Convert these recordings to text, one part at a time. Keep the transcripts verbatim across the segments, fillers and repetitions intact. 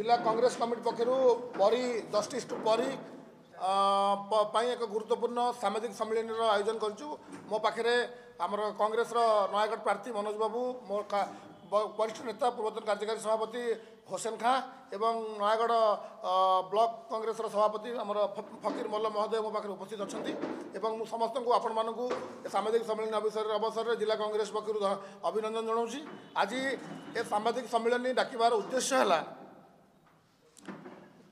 जिला कांग्रेस कमिटी पक्ष परी जस्टिस टू परी एक गुरुत्वपूर्ण सामाजिक सम्मेलन आयोजन करूँ। मो पाखे आमर कांग्रेस नयगढ़ प्रार्थी मनोज बाबू, मो वरिष्ठ नेता पूर्वतन कार्यकारी सभापति हुसैन खां एवं नयगढ़ ब्लॉक कांग्रेस सभापति आम फकीर मल्ल महोदय मो पाखे उपस्थित अच्छा। समस्त को आपण मानू सामाजिक सम्मेलन अवसर अवसर में जिला कांग्रेस पक्ष अभिनंदन जनाऊँ। आज ए सामाजिक सम्मेलन डाकिबार उद्देश्य है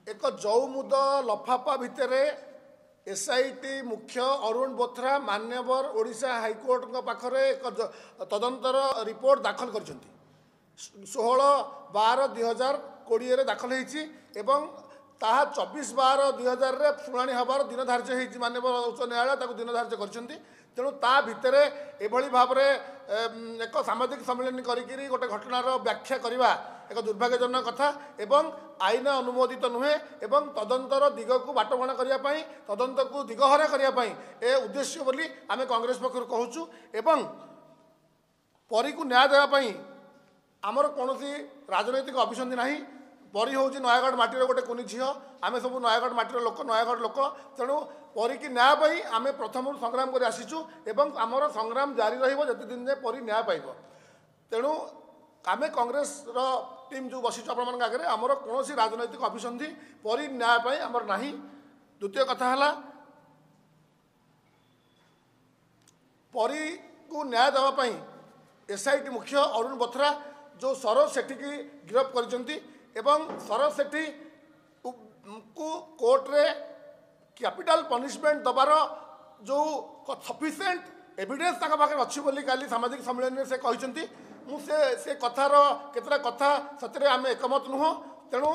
एक जौमुद लफाफा भितर एसआईटी मुख्य अरुण बोथ्रा मान्यवर ओडिशा हाईकोर्ट के पाखरे एक तदंतर रिपोर्ट दाखल कर षोह बार दुई हजार कोड़े दाखल एवं ताहा चौबीस बार दुई हजार शुणी हबार दिन धार्य हो मान्यवर उच्च न्यायालय दिन धार्य कर तेणु ता भितर एभली भाव में एक सामाजिक सम्मेलन करी गोटे घटनार व्याख्या करवा एक दुर्भाग्यजनक कथा एवं आईन अनुमोदित नुहे एवं तदंतर दिग को बाटबणा करने तदंत को दिगहरा करने ए उद्देश्य बोली आम कांग्रेस पक्ष कहूँ एवं परी को न्याय देवाई आमर कौन राजनैतिक अभिसंधि ना। परी हूँ नयगढ़ माटीर गोटे कुनी झी आम सब नयगढ़ माटीर लोक नयगढ़ लोक तेणु परी की न्याय आम प्रथम संग्राम कर आसीचु एवं आमर संग्राम जारी रही दिन जाए परी न्याय पाइब। तेणु आम कांग्रेस टीम जो बसी आपण मान आगे आमर कौन सी राजनैतिक अभिसंधि परी न्याय आमर ना। द्वितीय कथा है परी को न्याय देवाई एसआईटी मुख्य अरुण बोथ्रा जो सरोज सेठी की गिरफ्त कर सरोज सेठी को कोर्ट रे कैपिटल पनिशमेंट दबार जो सफिशिएंट एविडेंस अच्छी का सामाजिक सम्मेलन से कहते मुझे से कथार केतटा कथा सतरे आम एकमत नुह। तेणु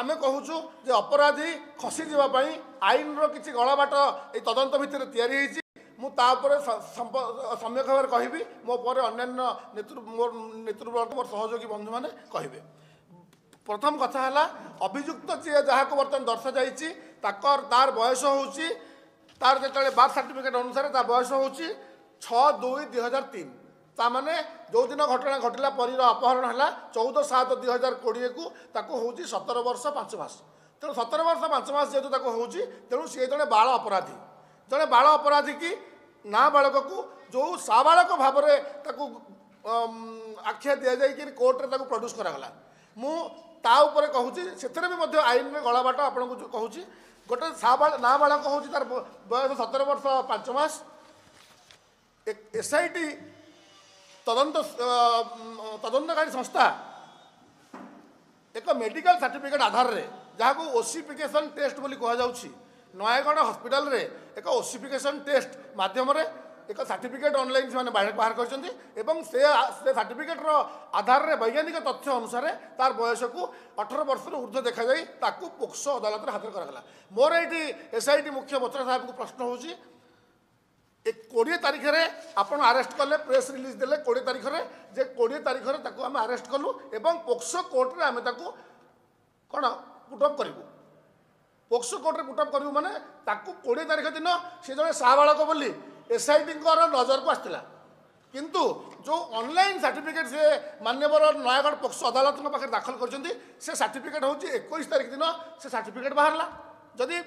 आम कहूँ जे अपराधी खसी जावाई आईन रिच्छी गलाबाट ये तदंत भितर तैयारी सम्यक भाव में कहि मो पर अन्न्य मोर नेतृवर्ग मोर सहयोगी बंधु मैंने कहे। प्रथम कथा है अभियुक्त जी जहाँ बर्तमान दर्शा जाकर तार बयस हूँ तार जो बार्थ सर्टिफिकेट अनुसार तार बयस हूँ छः दुई दुई हजार तीन ताने जो दिन घटना घटला परीर अपहरण है चौदह सात दुई हजार कोड़े को हूँ सतर वर्ष पांच मास। तेणु सतर वर्ष पांच मास जेहतु हूँ तेणु सी जड़े बाल अपराधी जड़े बाल अपराधी की ना बालक को जो साबालक भाव में आख्या दि जाकि कोर्टे प्रड्यूस कराला मुझे कहूँ से आईन में गलाबाट आपन को कहूँ गोटे ना बालक हूँ तार बयस सतर वर्ष पांच मास। एसआईटी तदंत तदंतकारी संस्था एक मेडिकल सर्टिफिकेट आधार रे जहाँ ओसिफिकेशन टेस्ट बोली कहुच्छी नयगढ़ हस्पिटाल रे एक ओसिफिकेशन टेस्ट माध्यम रे एक सर्टिफिकेट ऑनलाइन से बाहर कर सर्टिफिकेट रो आधार रे वैज्ञानिक तथ्य अनुसार तार बयस को अठारह वर्ष ऊर्ध्व देखा जाए ताकू पोक्सो अदालत हाजर कराला। मोर ये एसआईटी मुख्य बोथ्रा साहब को प्रश्न होची एक कोड़े तारीख रे आपन आरेस्ट कले प्रेस रिलीज देले कोड़े तारीख रे जे कोड़े तारीख रे ताको हम आरेस्ट कलु एवं पोक्सो कोर्ट रे आमे ताको कोन पुटअप करिवु पोक्सो कोर्ट रे पुटअप करिवु माने ताको कोड़े तारीख दिन से जने साबालक बोली एसआईटी को नजर को आस्थिला किंतु जो ऑनलाइन सर्टिफिकेट से मान्यवर नयगढ़ पोक्सो अदालत के पाखे दाखल करछंती से सर्टिफिकेट होची इक्कीस तारीख दिन से सर्टिफिकेट बाहरला जदि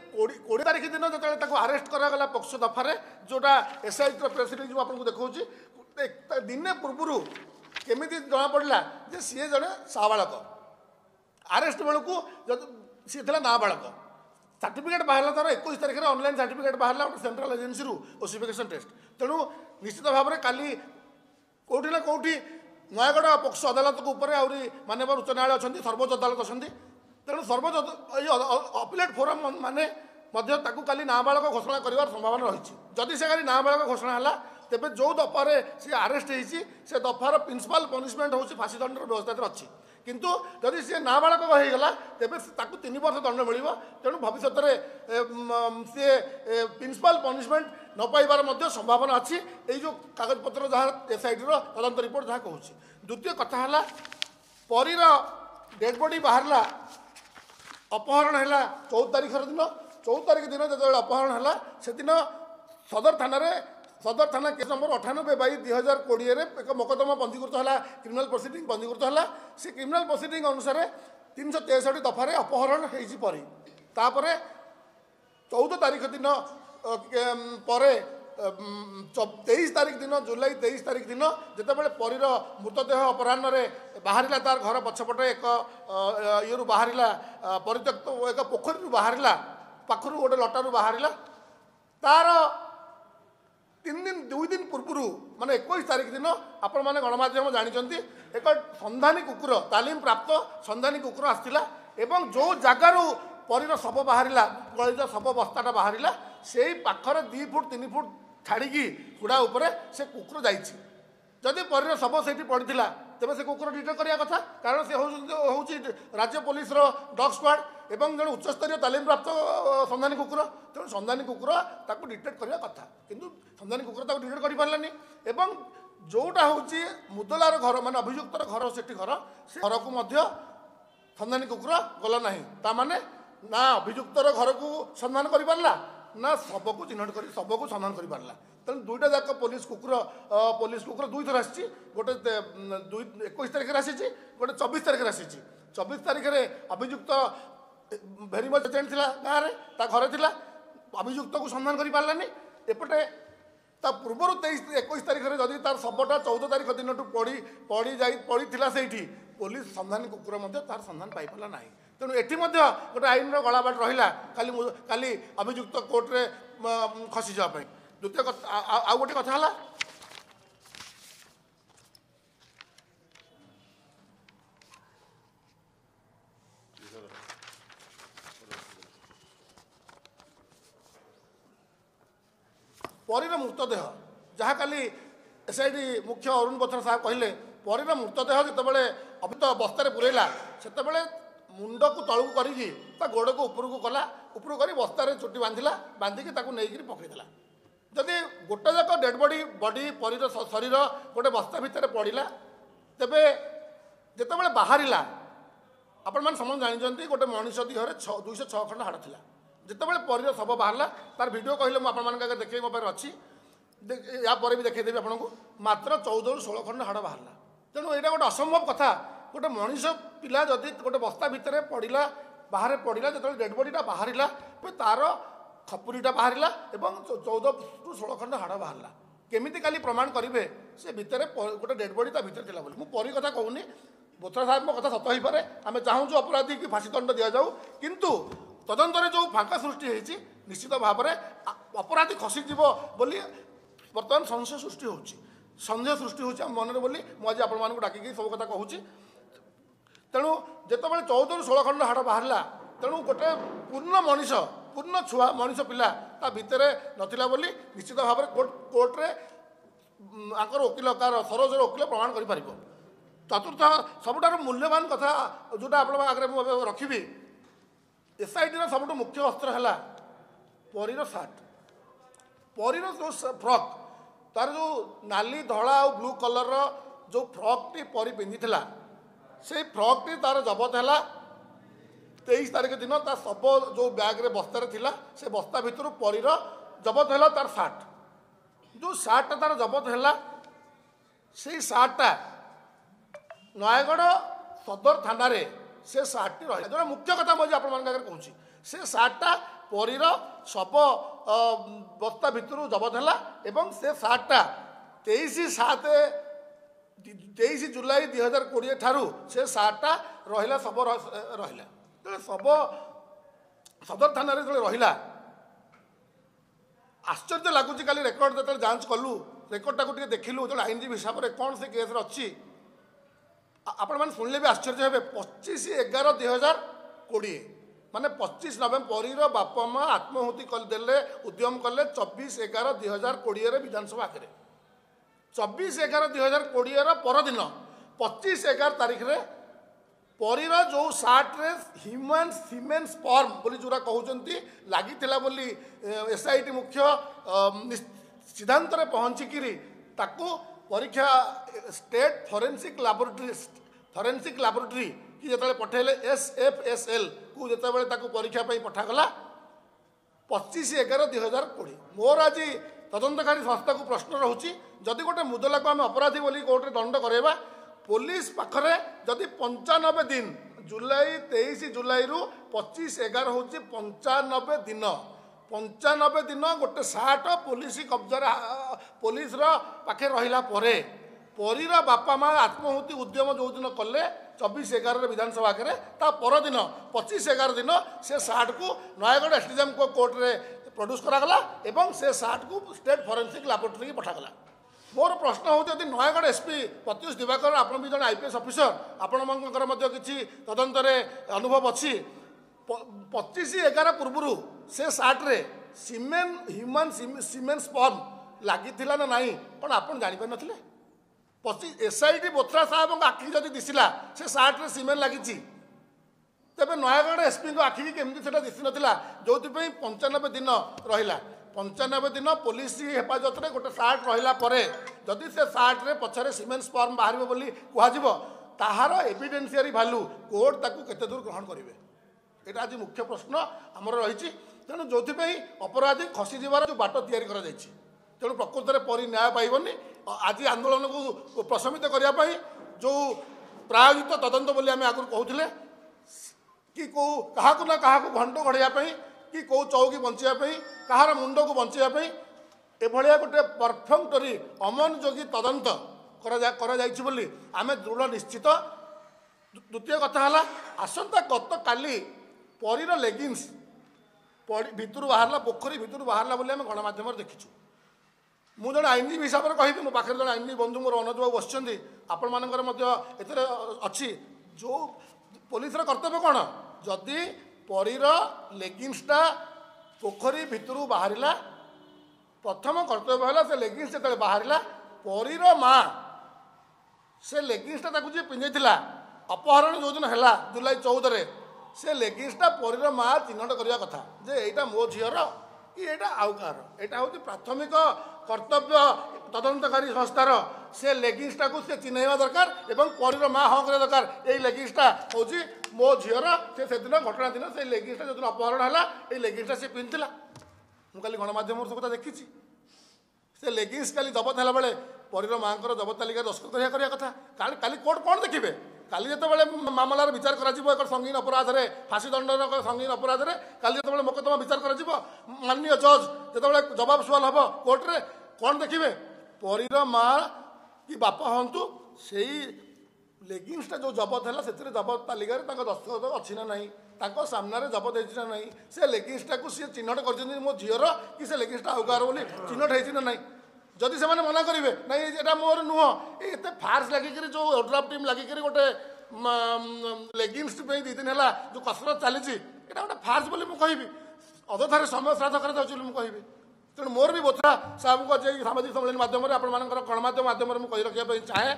कोड़े तारीख दिन जो आरेस्ट कराला पक्ष दफारे जोटा एसआईटी प्रेस रिलीज आपको देखा दिने पूर्व केमी जना पड़ा जे सी जड़े साबालक आरेस्ट बेलू सी था नाबालक सर्टिफिकेट बाहर तरह इक्कीस तारीख में ऑनलाइन सर्टिफिकेट बाहर गोटे सेंट्रल एजेन्सी ओसिफिकेशन टेस्ट। तेणु निश्चित भाव में काली कौटी ना कौटी नयगढ़ पक्ष अदालत आउरी माननीय उच्च न्यायालय अच्छा सर्वोच्च अदालत अच्छा तेणु सर्वोच्च अपिलेट फोरम माने काली नाबालक घोषणा कर संभावना रही जदि से खाली नाबालक घोषणा है तेज जो दफारे सी आरेस्ट होती से दफार प्रिंसिपल पनिशमेंट होची फांसी दंड व्यवस्था अच्छी किंतु जदि सी नाबालक होगा तेज तीन वर्ष दंड मिल तेणु भविष्य में सी प्रिंसिपल पनिशमेंट न पाइबार संभावना अच्छी यो कागज पत्र जहाँ एसआईटी तदंत रिपोर्ट जहाँ कहूँ। द्वितीय कथा है परीर डेड बॉडी बाहर अपहरण है चौदह तारीख दिन चौदह तारीख दिन जो अपहरण है से दिन सदर थाना रे सदर थाना केस नंबर अठानबे बै दुई हजार कोड़े एक मकदमा पंजीकृत है क्रिमिनाल प्रोसीड पंजीकृत है से क्रिमिनाल प्रोसीड अनुसार तीन सौ तेसठ दफारे अपहरण होपर चौदह तारीख दिन पर तेईस तारीख दिन जुलाई तेईस तारीख दिन जितेबाला परीर मृतदेह अपराह्न बाहर तार घर पछपटे एक ईर बाहर परित्यक्त एक पोखरी बाहर पाखर गोटे लटार बाहर तार तीन दिन दुई दिन पूर्व माने इक्कीस तारीख दिन आपण मैंने गणमाध्यम जानते एक संधानी कुकुर तालीम प्राप्त संधानी कुकुर आसला जो जगार परीर शव बाहर गलित शव बस्ताटा बाहर से पाखर दि फुट तीन फुट छाड़ी हुड़ा उपर से कुकुर जाती परीर शव से पड़ी तेज से कुकुर डिटेक्ट करने कथा कारण से हूँ राज्य पुलिस डॉग स्क्वाड एवं जो उच्चस्तरीय तालीम प्राप्त संधानी कुकुर तेणु संधानी कुकुर ताकू डिटेक्ट करने कथा किंतु संधानी कुकुर ताकू डिटेक्ट कर पारलानी एवं जोटा हूँ मुदलार घर माने अभियुक्तर घर से घर से घर को संधानी कुकुर गला नहीं ता माने ना अभियुक्तर घर को संधान कर पारला ना शव को चिन्हट कर शव को संधान कर पारला तेनाली दुईटा जाक पुलिस कुकुर पुलिस कुकुर दुई थर आसी गोटे दुई एक तारिखर आसी गोटे चौबीस तारिखर आसी चौबीस तारिखर अभियुक्त भेरी मच एजेंट था गाँव में ता घर था अभियुक्त को संधान कर पारानी एपटे ता पूर्वर तेईस एक तारिखर जदि तार शवटा चौदह तारिख दिन पड़ी पड़ी जा पड़ा से पुलिस संधानी कुकुर तार संधान पाइपला ना तेणु एटी गोटे आईन गलाबाट रहा काली अभियुक्त कोर्टे खसी जावाई द्वितीय आउ गोटे कथा है परीर मृतदेह जहाँ काली एसआईटी मुख्य अरुण बोथ्रा साहब कहले परीर मृतदेह जितेबाला अभित बस्तार पुरेला सेतबेले मुंड को तलू कर गोड़ को उपरकू गला उपरू कर बस्तार चुटी बांधिला बांधिकी नहीं पकड़ला जदि गोटे जाक डेड बॉडी बॉडी परीर शरीर गोटे बस्ता भितर पड़ा तेरे जितेबाला बाहर आपण मैंने समझ जानते गोटे मनीष देहर दुई शौ छः खंड हाड़ था जितेबाला परीर शव बाहर तार भिडियो कहले मुझे आगे देखे मो पास अच्छी या पर भी देखदेवी आपन को मात्र चौदह रू षोल खंड हाड़ बाहर तेणु यहाँ गोटे असंभव कथा गोटे मनीष पिला जदि गोटे बस्ता भितर पड़ा बाहर पड़ा जो डेड बॉडीटा बाहर तार खपुरीटा बाहर एवं चौदह रु षोल खंड हाड़ बाहर केमी का प्रमाण करेंगे से भितर गोटे डेड बॉडी ता भितर था मुझे परी कथा कहूनी बोथ्रा साहब मो कथा सत हो पाए आम चाहूँ अपराधी की फाँसी दंड दि जाऊ किंतु तदंतर जो फांका सृष्टि होती निश्चित भाव में अपराधी खसीज बोली बर्तमान संशय सृष्टि हो संदेह सृष्टि हो मन में बोली मुझे आपण मैं डाक सब कथा कहूँ तेणु जितेबाला चौदह रु षोल खंड हाड़ बाहर तेणु गोटे पूर्ण मनीष पूर्ण छुआ मनीष पिला ता भितर नथिला बोली निश्चित भाव कोर्टे आंकर वकिल सरोज वकिल प्रमाण कर पारिबो चतुर्थ सबुठार मूल्यवान कथा जोटा आपण आगे मुझे रखी एसआईटी सबुठ मुख्य अस्त्र है परीर सार्ट परीर जो फ्रक तार जो नाली धला और ब्लू कलर जो फ्रकटी परी पिंधि से फ्रकटी तार जबत है तेईस तारीख दिन तार शव जो बैग्रे बस्तार थिला से बस्ता भितर परीर जबत है तार सार्ट जो सार्टा तार जबत है से सार्टा नयगढ़ सदर थाना रे से सार्टी रही जो मुख्य कथा मुझे आगे कहूँ से सार्टा परीर शव बस्ता भितर जबत है से सार्टा तेईस सात तेईस जुलाई दुई हजार कोड़े ठारू से सार्टा रहा शव रहा शव सदर थाना जो रहा आश्चर्य लगुच काली रेकर्ड जो जांच कलु रेकर्ड टाक देखिलु जो आईनजीवी हिसाब से कौन से केस अच्छी आपण मैंने शुणिले भी आश्चर्य हे पच्चीस एगार दुई हजार कोड़े माने पच्चीस नवेम्बर परीर बापा माँ आत्माहुति देले उद्यम कले चौबीस एगार दुई हजार कोड़े विधानसभा आखिर चौबीस एगार दुई हजार कोड़े परदिन पच्चीस एगार तारिखर परीर जो सार्ट्रे ह्यूमन सीमेन स्पर्म बोली जोरा कहते लगी बोली एसआईटी मुख्य सिद्धांत पहुँचिकी ताकू परीक्षा state forensic laboratory forensic laboratory की जो पठेले एसएफएसएल को जो परीक्षा पठागला पच्चीस एगार दुई हजार कोड़े मोर आज तदंतकारी संस्था को प्रश्न रोचे जदि गोटे मुदला को आम अपराधी बोली कोर्टे दंड करवा पुलिस पाखरे जदि पंचानबे दिन जुलाई तेईस जुलाई रु पचीस एगार हूँ पंचानबे दिन पंचानबे दिन गोटे सार्ट पुलिस कब्जा पुलिस पाखे रहा परीर बापा माँ आत्माहुति उद्यम जो दिन कले चौबीस एगार विधानसभा आगे तापरदिन पचीस एगार दिन से सार्ट को नयगढ़ एसडीएम को कोर्ट रे प्रोड्यूस करागला एवं से सार्ट को स्टेट फॉरेंसिक लैबोरेटरी की पठागला। मोर प्रश्न होती यदि नयगढ़ एसपी पत्युष दिवाकर आप भी जन आईपीएस अफिसर आपणकर कि तदंत अनुभव अच्छी पचीस एगार पूर्वर से सार्ट्रे सीमेन ह्यूमन सीमेन स्पर्म लगी ना नहीं कौन आप जापर न पचीस एसआईटी बोथ्रा साहेब आखिरी जब दिशा से सार्ट्रे सीमेन लगी तेज नयगढ़ एसपी को आखिरी केमती से दिशि नाला जो पंचानबे दिन रहा पंचानबे दिन पुलिस हेफाजत में गोटे सार्ट रहा जदि से सार्ट्रे पछरे सीमेंट स्पर्म बाहर बोली कह ताहार एविडेन्सीयरी भैल्यू कोर्ट ताकू केते दूर ग्रहण करेंगे यहाँ आज मुख्य प्रश्न आमर रही तेणु जो अपराधी खसी जबार जो बाट या तेणु प्रकृत में परी न्याय पाइबनी आज आंदोलन को प्रशमित करने जो प्रायोजित तदंत बोली आम आगे कहते कि कौ क्या ना क्या घंट घड़ाई कि कौ चौकी बचाई कहार मुंड को बचाई एभलिया गोटे परफेक्टरी अमनोयोगी तदंत बोली आम दृढ़ निश्चित। द्वितीय कथा है आसंता गत काली परीर लेगिंगस भर बाहर पोखरी भर बाहर बोली आम गणमाध्यम देखीचु मु जन आईनजीवी हिसाब से कहि मो पाखे जन आईनजीवी बंधु मोर अनुज बाबू बसचंदी आपण मानकर अच्छी जो पुलिस कर्तव्य कौन जदि परीर लेगिंगसटा पोखरी भर बाहर प्रथम कर्तव्य है से लेगिंगस जो बाहर परीर माँ से लेगिंगसटा जी पिंधे अपहरण जो दिन है जुलाई चौदह से लेगिंगसटा परीर माँ चिन्हट करने कथा जे यहाँ मो झीर कि यहाँ आउ कह यहाँ हूँ प्राथमिक कर्तव्य तदंतकारी संस्थार से लेगिंगसटा को सी चिन्हवा दरकार और परीर माँ हाँ करने दरकार यही लेगिंगसटा हूँ मो झीर से दिन घटना दिन से लेगिंगसटा जो दिन अपहरण है ये लेगिंगसटा सी पिंधला मुझे गणमाध्यम सब कथा देखी से लेगिंगस का जबत है बेले परीर माँ को जबत तालिका दस्खत करने कथा का कोर्ट कौन देखिए काली जितेबाला मामलार विचार कर संगीन अपराध में फांसी दंड संगीन अपराध में काली जितेबाला मोकदमा विचार कर माननीय जज जितेबाला जवाब सवाल हम कोर्ट रे कौन देखिए परीर माँ कि बापा हूँ से लेगिंगसटा जो जबत है से जबत तालिकार दस्तखत अच्छी ना नहीं सामने जबत होना ना से लेगिंगसटा को सी चिन्हट कर मो झीर कि से लेगिंगसटा आउ कार बोली चिन्हट होना नहीं जदि से मैंने मना करेंगे नहीं ये मोर नुह ये फार्स लगिकी जो ओड्राफ टीम लगिकी गोटे लेगिंगस दुई दिन है जो कसरत चली गोटे फार्स बोली मुझे अधथार समय श्राद्ध कर कहि तेणु मोर भी बोथ्रा साहब को जे सामाजिक सम्मेलन माध्यम आप गणमाध्यम माध्यम कही रखा चाहे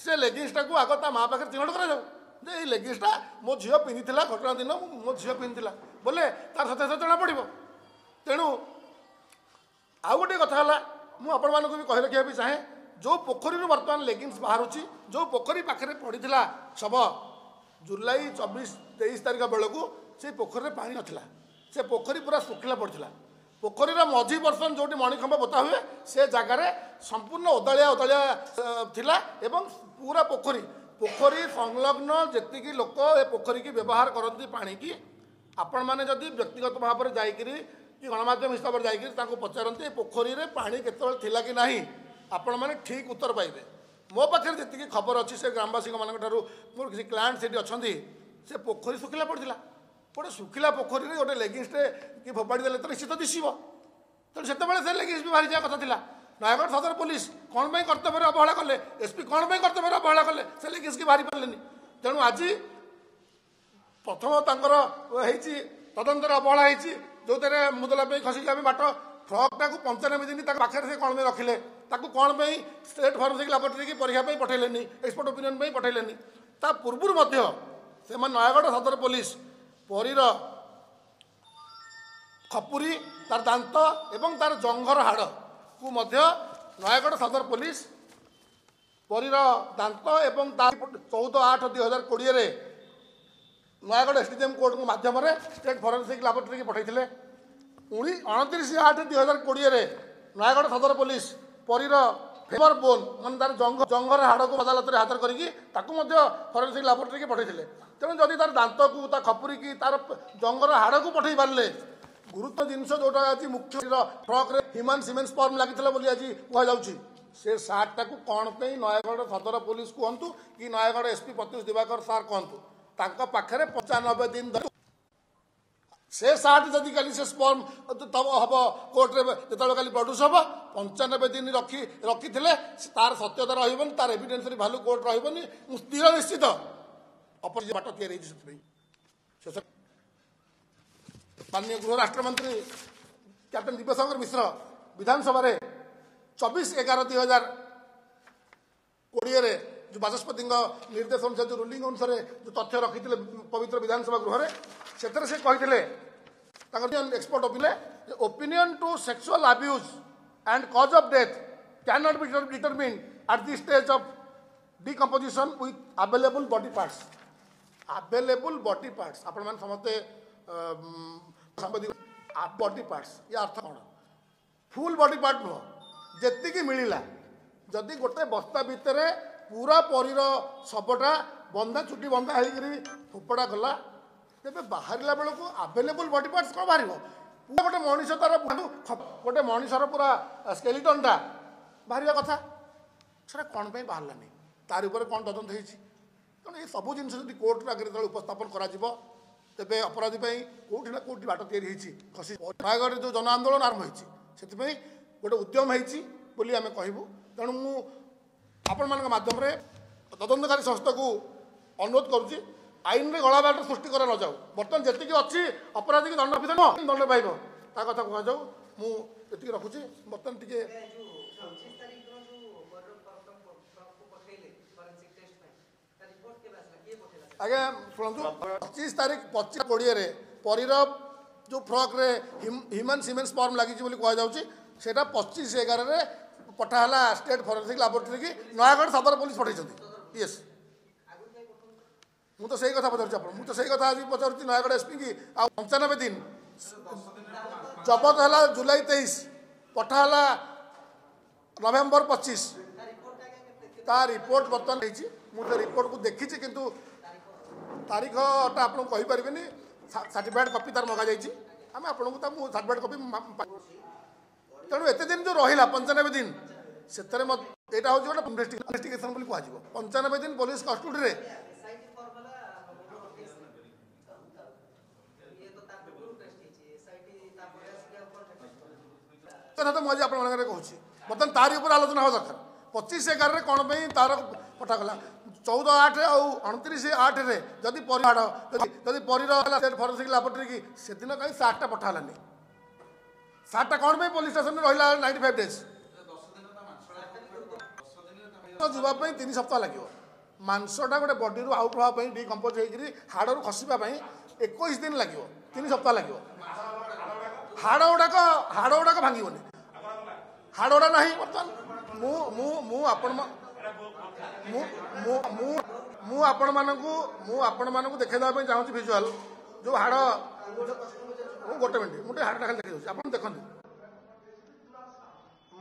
से लेगिंगसटा को आग ता माँ पाखे चिन्हट कर लेगिंगसटा मो झील पिंधि घटना दिन मो झील पिंधि बोले तार सत्यासत्य जना पड़ तेणु आउ गोटे कथा है मु आपण मानक भी कही रखा भी चाहे जो पोखरी बर्तमान लेगिंगस बाहर जो पोखरी पाखे पड़ा शब जुलाई चौबीस तेईस तारिख बेलू से पोखरी पा ना से पोखरी पूरा सुखला पड़ा पोखरीर मझी बर्सन जो मणिखंब पोता हुए से जगार संपूर्ण ओदाया ओदाया था पूरा पोखरी पोखरी संलग्न जी लोक ए पोखरी की व्यवहार करती पा कि आपण मैंने जदि व्यक्तिगत भाव में जा कि गणमाध्यम हिसाब से जाकि पचारती पोखरी में पानी केतला कि नहीं आपण मैंने ठीक उत्तर पाइबे मो पाखे जी खबर अच्छी से ग्रामवासी मोर किसी क्लाएंट से अच्छा से पोखरी सुखला पड़ा गोटे सुखला पोखरी में गोटे लेगिंगसटे कि फोपाड़ीदेले तो निश्चित दिशो तेणु से लेगिंगस भी बाहरी जाए कथा नयगढ़ सदर पुलिस कौन पर कर्तव्य अवहेला कले एसपी कौन पर कर्तव्य अवहेला कले से लेगिंगस की बाहरी पारे तेणु आज प्रथम तर तदंतर अवहेला जो तेरे मुदला खसिक बाट फ्रकटा को पंचानबे दिन पाखे से कौन रखिले कौन पर स्टेट फॉरेंसिक लैबोरेटरी की परीक्षा पठेले एक्सपर्ट ओपिनियन पठेले पूर्व से नयगढ़ सदर पुलिस परीर खपुरी तार दांत एवं तार जंघर हाड़ को नयगढ़ सदर पुलिस परीर दांत एवं तार चौदह आठ दुई हजार कोड़े नयगढ़ एसडीएम कोर्ट माध्यम से स्टेट फॉरेंसिक लैबोरेटरी की पठाई उन्तीस आठ दुई हजार कोड़े नयगढ़ सदर पुलिस परीर फेमर बोन मान तार जंग जंगर हाड़ को अदालत में हाजर करके फरेन्सिक लैबोरेटरी के पठाई तेणु जदि तार दांत को खपुरी की तार जंगर हाड़ को पठाई पारे गुरुत्व जिनस जोटा आज मुख्य ट्रक्रे ह्यूमन सीमेंस फर्म लगी आज कहुच्छी से सार्टा को कौन पर नयगढ़ सदर पुलिस कहतु कि नयगढ़ एसपी प्रत्युष दिवाकर सार कहतु पाखे पचानबे दिन से सार्ट जदि कल से स्पर्म तब हम कोर्टे जो कल प्रड्यूस हम पंचानबे दिन रखी रखी तार सत्यता रही तार एविडेन्स भैल्यू कोर्ट रही स्थिर निश्चित अपर बाट या माननीय गृह राष्ट्रमंत्री कैप्टन दिव्यशंकर मिश्र विधानसभा चौबीस एगार दुई हजार कोड़े जो बाचस्पति निर्देश अनुसार जो रूलिंग अनुसार जो तथ्य रखी पवित्र विधानसभा गृह में से कहते expert opinion opinion to sexual abuse and cause of death can not be determine at this stage of decomposition with available body parts available body parts आपण मैंने समस्ते बॉडी पार्ट्स या अर्थ कौन फुल बॉडी पार्ट नुह जेतिकी मिलला जदि गोटे बस्ता भितर पूरा परीर सबटा बंधा चुटी बंधा होकर फोपड़ा गला तेज बाहर बेलू आभेलेबुल बॉडी पार्ट्स कौन बाहर पूरा गोटे मनीष तार गोटे मनीषर पूरा स्केलिटनटा बाहर कथा से कौन बाहर तार कौन तदंत होने ये सब जिन जो कोर्ट आगे जो उपस्थापन कर तेरे अपराधी कौटी ना कौटी बाट या नयगढ़ जो जन आंदोलन आरंभ होती गोटे उद्यम होली आम कहूँ तेणु मुझे मध्यम तदंतकारी संस्था को अनुरोध करुच्ची आईन में गला बाट सृष्टि करा न जाऊ बर्तमान जी अच्छी अपराधी की दंड विधान दंड पाइब ता कथा कह जाऊ मुझे रखुची बर्तमान टी आगे शुणु पचीस तारीख पचीस कोड़े परीर जो फ्रक्रे ह्यूमन सीमेंस फर्म लगी कहटा पचीस एगार पठाला स्टेट फरेन्सिक लैबोरेटरी की नयगढ़ सदर पुलिस पठाई ये मुझे सही कथा पचार मुझे सही कथा आज पचार नयगढ़ एसपी की आ पंचानबे दिन जबत है जुलाई तेईस पठाला नवेम्बर पचीस ता रिपोर्ट बर्तमान होती मुझे रिपोर्ट को देखी किंतु तारीखटा आपको कहीपरि सर्टिफाइड कॉपी तार मगा जाइए आम आपको सर्टिफाइड कॉपी तेणु एत दिन जो रहा पंचानबे दिन से गोटे इन्वेस्टिगेशन कह पंचानबे दिन पुलिस कस्टडी में कथा तो मुझे आपची बर्तमान तारी आलोचना हवा दरकार पचीस एगार कौन पर तार पठागला चौदह आठ आठतीस आठ रे जदि परीर जदि परीर स्टेट फरेन्सिक लैबोरेटरी की से दिन कहीं सार्टा पठालानी सार्टा कौन पर पुलिस स्टेशन रहा नाइंटी फाइव डेज जावाई तीन सप्ताह लगे मांसटा गोटे बडी रु आउट होगा डिकम्पोज होकर हाड़ रु खसवाई एक दिन लगे तीन सप्ताह लगे हाड़ गुड़ाक हाड़ गुड़ाक भांगन हाड़ गुड़ा ना बर्तमान मु मु मु आपण मु मु मु आपण मानकू मु आपण मानकू देखे दाबे चाहू विजुअल जो हाड़ गोटे मिनट मुझे हाड़ टाइम देखी दूसरी आप देखते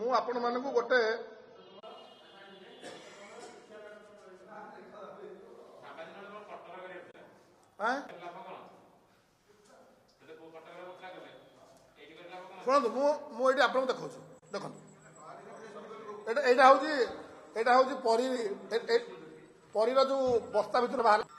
मु आपण मानकू गोटे शुणु मुझे आपको देखा देखो एटा हूँ एटा हूँ परीर जो बस्ता भितर बाहर।